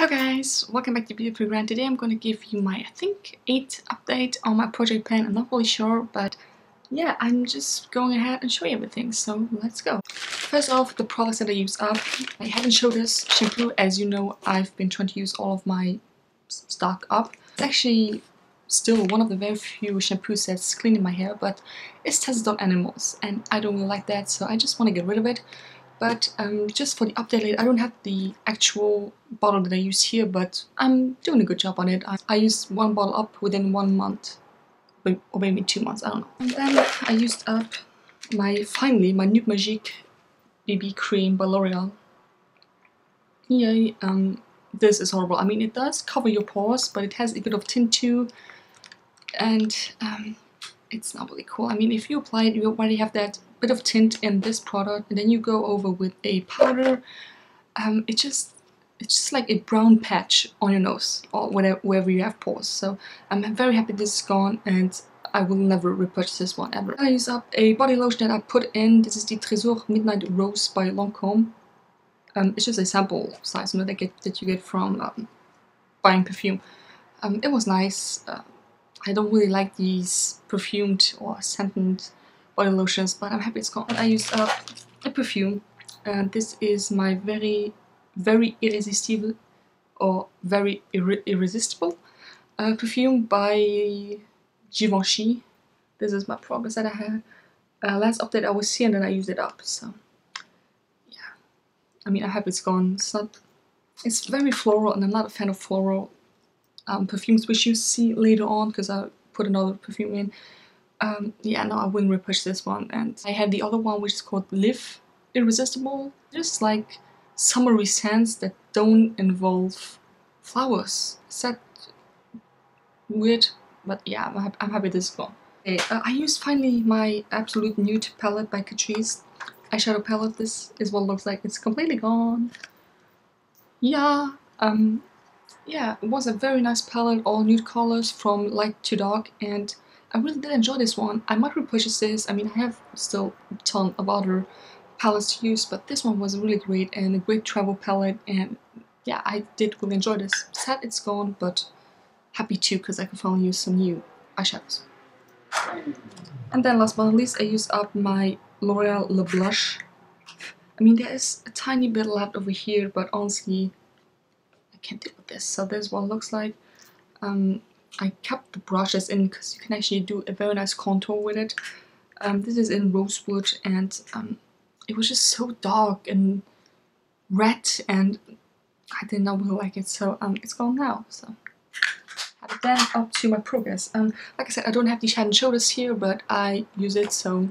Hi guys, welcome back to Beauty Playground. Today I'm going to give you my, I think, 8th update on my Project Pan. I'm not really sure, but yeah, I'm just going ahead and show you everything, so let's go. First off, the products that I use up. I haven't showed this shampoo. As you know, I've been trying to use all of my stock up. It's actually still one of the very few shampoos that's cleaning my hair, but it's tested on animals, and I don't really like that, so I just want to get rid of it. But just for the update, I don't have the actual bottle that I use here, but I'm doing a good job on it. I used one bottle up within 1 month, or maybe 2 months, I don't know. And then I used up finally my Nude Magique BB Cream by L'Oreal. Yay, this is horrible. I mean, it does cover your pores, but it has a bit of tint too, and it's not really cool. I mean, if you apply it, you already have that bit of tint in this product, and then you go over with a powder. It's just like a brown patch on your nose or wherever you have pores. So I'm very happy this is gone, and I will never repurchase this one ever. I use up a body lotion that I put in. This is the Trésor Midnight Rose by Lancôme. It's just a sample size that you get from buying perfume. It was nice. I don't really like these perfumed or scented body lotions, but I'm happy it's gone. I used up a perfume, and this is my very irresistible perfume by Givenchy. This is my progress that I had. Last update I was here, and then I used it up. So yeah, I mean, I'm happy it's gone. It's very floral, and I'm not a fan of floral perfumes, which you see later on, because I put another perfume in. Yeah, no, I wouldn't repurchase this one. And I had the other one, which is called Live Irresistible. Just like summery scents that don't involve flowers. Is that weird? But yeah, I'm happy this is gone. Okay, I used finally my Absolute Nude palette by Catrice. Eyeshadow palette. This is what it looks like. It's completely gone. Yeah. Yeah, it was a very nice palette. All nude colors from light to dark, and I really did enjoy this one. I might repurchase this. I mean, I have still a ton of other palettes to use, but this one was really great and a great travel palette, and yeah, I did really enjoy this. Sad it's gone, but happy too, because I can finally use some new eyeshadows. And then last but not least, I used up my L'Oreal Le Blush. I mean, there is a tiny bit left over here, but honestly, I can't deal with this. So this is what it looks like. I kept the brushes in because you can actually do a very nice contour with it. This is in Rosewood, and it was just so dark and red, and I did not really like it, so it's gone now. So then up to my progress. Like I said, I don't have the Head & Shoulders here, but I use it, so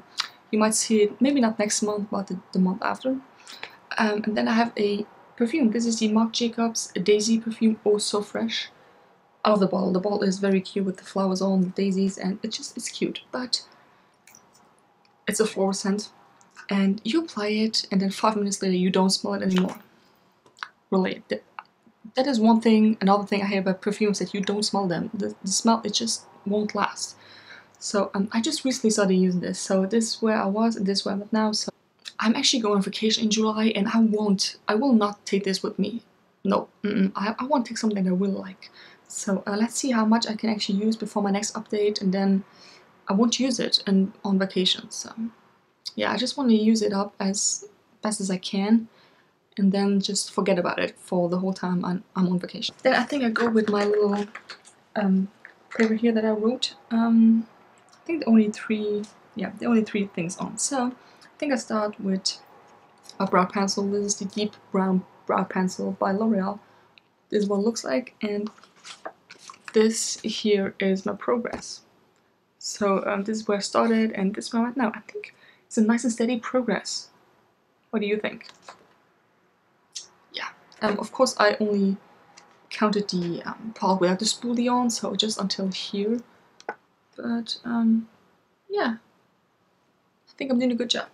you might see it maybe not next month, but the month after. And then I have a perfume. This is the Marc Jacobs Daisy perfume, Oh So Fresh. Out of the bottle. The bottle is very cute with the flowers on, the daisies, and it's cute, but it's a floral scent, and you apply it, and then 5 minutes later you don't smell it anymore. Really, that is one thing. Another thing I hear about perfumes, that you don't smell them. The smell, it just won't last. So I just recently started using this, so this is where I was and this is where I'm at now. So I'm actually going on vacation in July, and I will not take this with me. No, I want to take something I really like. So let's see how much I can actually use before my next update, and then I won't use it on vacation. So yeah, I just want to use it up as best as I can, and then just forget about it for the whole time I'm on vacation. Then I think I go with my little paper here that I wrote. I think the only three things on. So I think I start with a brow pencil. This is the Deep Brown Brow Pencil by L'Oreal. This is what it looks like, and this here is my progress. So this is where I started, and this is where I'm at now. I think it's a nice and steady progress. What do you think? Yeah. Of course, I only counted the part without the spoolie on, so just until here. But yeah, I think I'm doing a good job.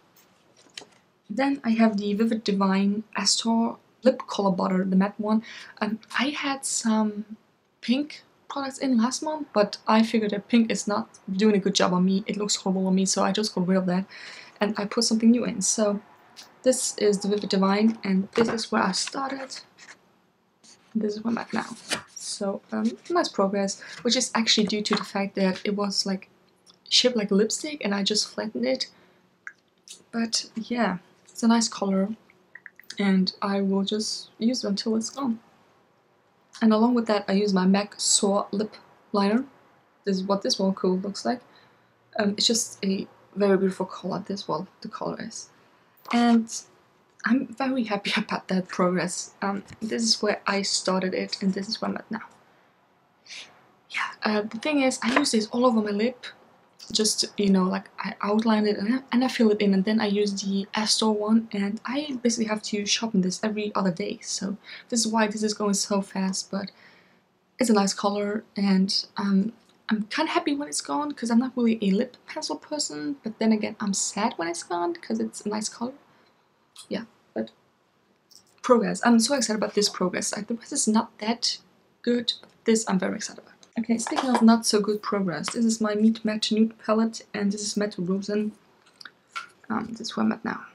Then I have the Vivid Divine Astor Lip Color Butter, the matte one. I had some pink products in last month, but I figured that pink is not doing a good job on me. It looks horrible on me, so I just got rid of that, and I put something new in. So this is the Vivid Divine, and this is where I started. this is one back now. So nice progress, which is actually due to the fact that it was like shaped like lipstick and I just flattened it. But yeah, it's a nice color and I will just use it until it's gone. And along with that, I use my MAC Sore lip liner. This is what this one cool looks like. It's just a very beautiful color, this one, the color is. And I'm very happy about that progress. This is where I started it and this is where I'm at now. Yeah, the thing is, I use this all over my lip. Just, you know, like I outline it and I fill it in, and then I use the Astor one, and I basically have to sharpen this every other day. So this is why this is going so fast, but it's a nice color, and I'm kind of happy when it's gone because I'm not really a lip pencil person, but then again I'm sad when it's gone because it's a nice color. Yeah, but progress. I'm so excited about this progress. Like, the rest is not that good, but this I'm very excited about. Okay, speaking of not so good progress, this is my Meat Matte Nude palette, and this is Matte Rosen. This is where I'm at now.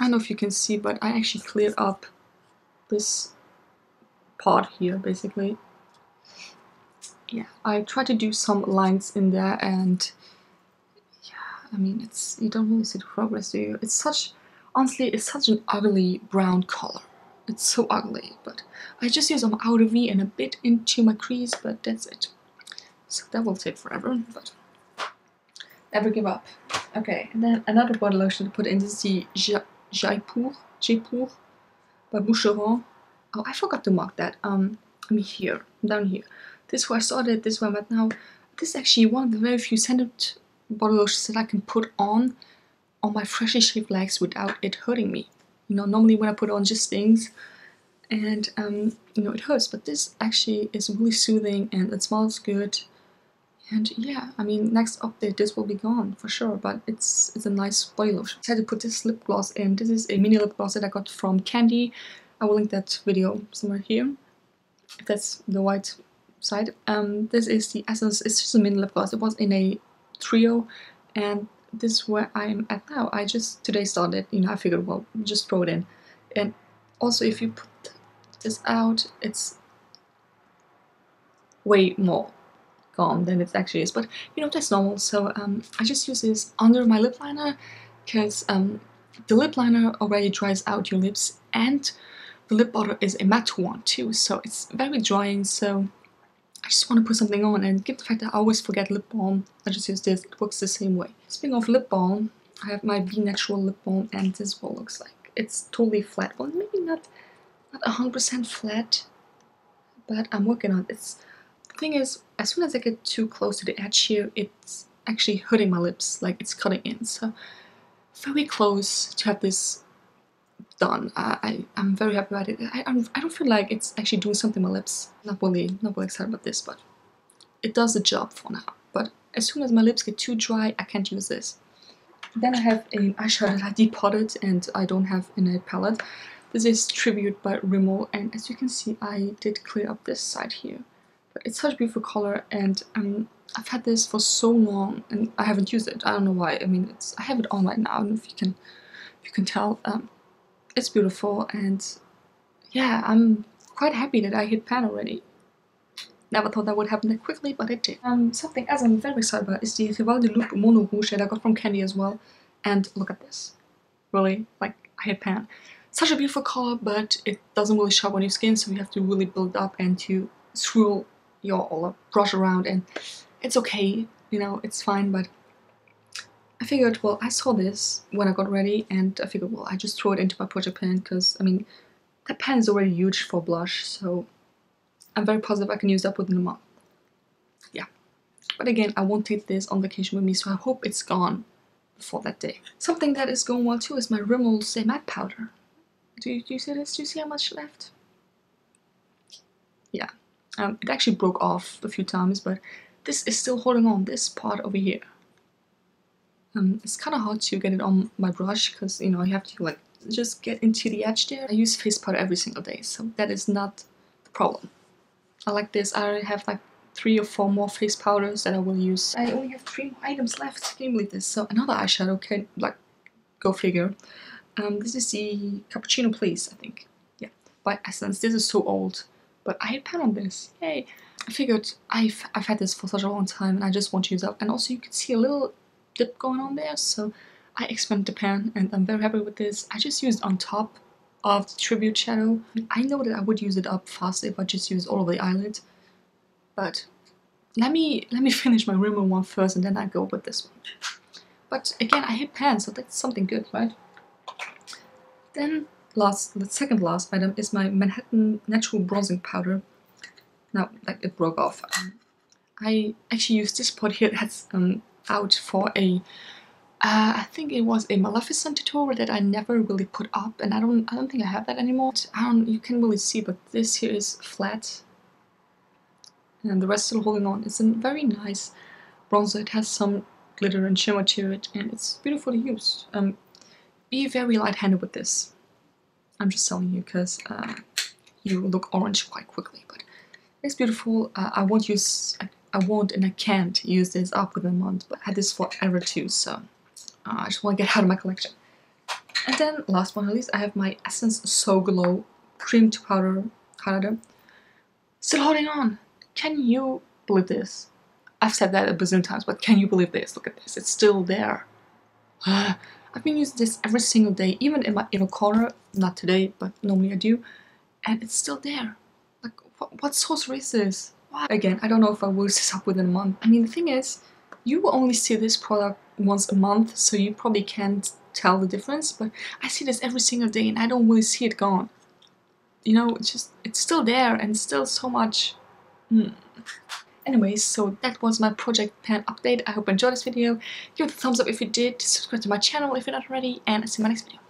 I don't know if you can see, but I actually cleared up this part here, basically. Yeah, I tried to do some lines in there, and yeah, I mean, it's, you don't really see the progress, do you? It's such, honestly, it's such an ugly brown color. It's so ugly, but I just use some outer V and a bit into my crease, but that's it. So that will take forever, but never give up. Okay, and then another body lotion to put in, this is the Jaipur by Boucheron. Oh, I forgot to mark that. I mean here, down here. This is where I started, this is where I'm at now. This is actually one of the very few scented body lotions that I can put on my freshly shaved legs without it hurting me. You know, normally when I put on just things and, you know, it hurts, but this actually is really soothing and it smells good. And yeah, I mean, next update, this will be gone for sure, but it's a nice body lotion. I had to put this lip gloss in. This is a mini lip gloss that I got from Candy. I will link that video somewhere here, if that's the white side. This is the Essence. It's just a mini lip gloss. It was in a trio, and this is where I'm at now. I just today started, you know, I figured, well, just throw it in. And also, if you put this out, it's way more gone than it actually is, but you know, that's normal. So I just use this under my lip liner because the lip liner already dries out your lips, and the lip butter is a matte one too, so it's very drying. So I just want to put something on, and given the fact that I always forget lip balm, I just use this. It works the same way. Speaking of lip balm, I have my Be Natural lip balm, and this is what it looks like. It's totally flat. Well, maybe not 100% flat, but I'm working on it. The thing is, as soon as I get too close to the edge here, it's actually hurting my lips, like it's cutting in. So very close to have this done. I'm very happy about it. I don't feel like it's actually doing something to my lips. Not really excited about this, but it does the job for now. But as soon as my lips get too dry, I can't use this. Then I have an eyeshadow that I depotted and I don't have in a palette. This is Tribute by Rimmel, and as you can see, I did clear up this side here. But it's such a beautiful color, and I've had this for so long and I haven't used it. I don't know why. I mean, I have it on right now. I don't know if you can tell. It's beautiful, and yeah, I'm quite happy that I hit pan already. Never thought that would happen that quickly, but it did. Something else I'm very excited about is the de Luxe Mono Rouge that I got from Candy as well. And look at this. Really, like, I hit pan. Such a beautiful color, but it doesn't really show up on your skin, so you have to really build up and to swirl your brush around, and it's okay, you know, it's fine, but I figured, well, I saw this when I got ready, and I figured, well, I just throw it into my Project Pan because, I mean, that pan is already huge for blush, so I'm very positive I can use that within a month. Yeah. But again, I won't take this on vacation with me, so I hope it's gone before that day. Something that is going well too is my Rimmel Say Matte Powder. Do you see this? Do you see how much left? Yeah. It actually broke off a few times, but this is still holding on, this part over here. It's kind of hard to get it on my brush because, you know, you have to like just get into the edge there. I use face powder every single day, so that is not the problem. I like this. I already have like 3 or 4 more face powders that I will use. I only have 3 more items left. Can you believe this? So another eyeshadow, can like go figure. This is the Cappuccino Please, I think. Yeah, by Essence. This is so old, but I had pen on this. Yay! I figured I've had this for such a long time and I just want to use it up. And also you can see a little dip going on there, so I expanded the pen and I'm very happy with this. I just used on top of the Tribute shadow. I know that I would use it up faster if I just used all over the eyelid, but let me finish my Rimmel one first and then I go with this one. But again, I hate pens, so that's something good, right? Then the second last item is my Manhattan Natural Bronzing Powder. Now, like, it broke off. I actually used this pot here that's out for a, I think it was a Maleficent tutorial that I never really put up, and I don't think I have that anymore. You can really see, but this here is flat, and the rest still holding on. It's a very nice bronzer. It has some glitter and shimmer to it, and it's beautiful to use. Be very light-handed with this. I'm just telling you, because you look orange quite quickly, but it's beautiful. I can't use this up within a month, but I had this forever too, so I just want to get out of my collection. And then, last but not least, I have my Essence So Glow Cream to Powder highlighter. Still holding on! Can you believe this? I've said that a bazillion times, but can you believe this? Look at this, it's still there. I've been using this every single day, even in my inner corner. Not today, but normally I do. And it's still there. Like, what sorcery is this? Why? Again, I don't know if I will use this up within a month. I mean, the thing is, you will only see this product once a month, so you probably can't tell the difference, but I see this every single day and I don't really see it gone. You know, it's just, it's still there and still so much. Anyways, so that was my Project Pan update. I hope you enjoyed this video. Give it a thumbs up if you did, subscribe to my channel if you're not already, and I'll see you in my next video.